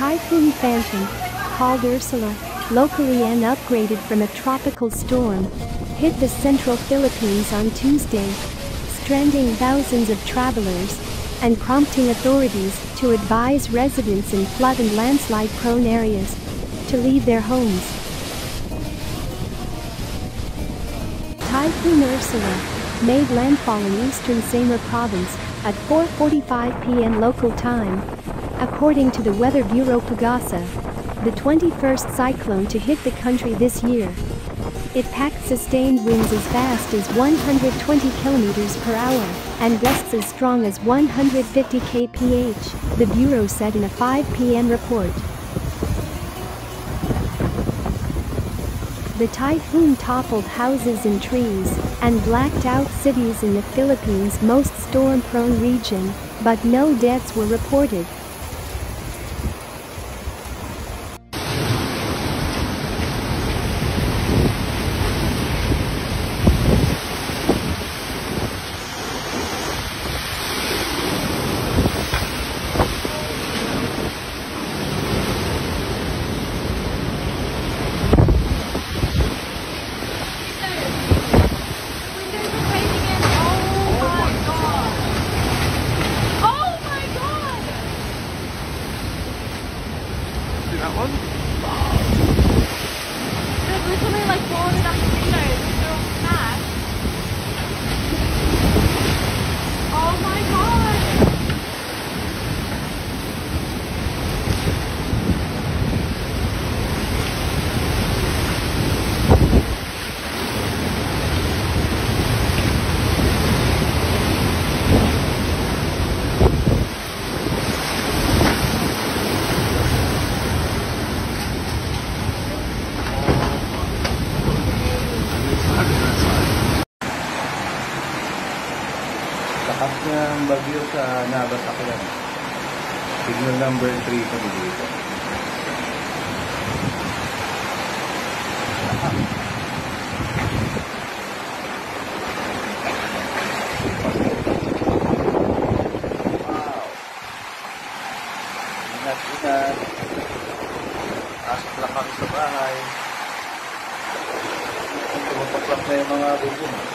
Typhoon Phanfone, called Ursula, locally and upgraded from a tropical storm, hit the central Philippines on Tuesday, stranding thousands of travelers and prompting authorities to advise residents in flood and landslide-prone areas to leave their homes. Typhoon Ursula made landfall in eastern Samar Province at 4:45 p.m. local time, according to the Weather Bureau Pagasa, the 21st cyclone to hit the country this year. It packed sustained winds as fast as 120 km/h and gusts as strong as 150 kph, the Bureau said in a 5 p.m. report. The typhoon toppled houses and trees and blacked out cities in the Philippines' most storm-prone region, but no deaths were reported. That one? Wow. There's literally like blown it up the windows. It's so fast. Oh my god! Lakas ng bagyo sa Nabasakan. Signal number 3 kami dito. Wow! Ingat-ingat. Asok lang kami sa bahay. Tumapak lang na yung mga bagyo.